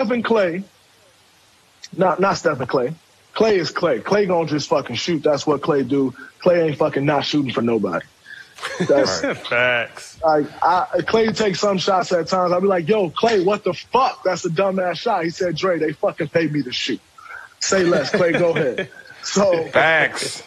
Stephen Klay, not Stephen Klay. Klay is Klay. Klay gonna just fucking shoot. That's what Klay do. Klay ain't fucking not shooting for nobody. That's facts. Like Klay takes some shots at times. I'll be like, yo, Klay, what the fuck? That's a dumbass shot. He said, Dre, they fucking paid me to shoot. Say less, Klay, go ahead. So facts.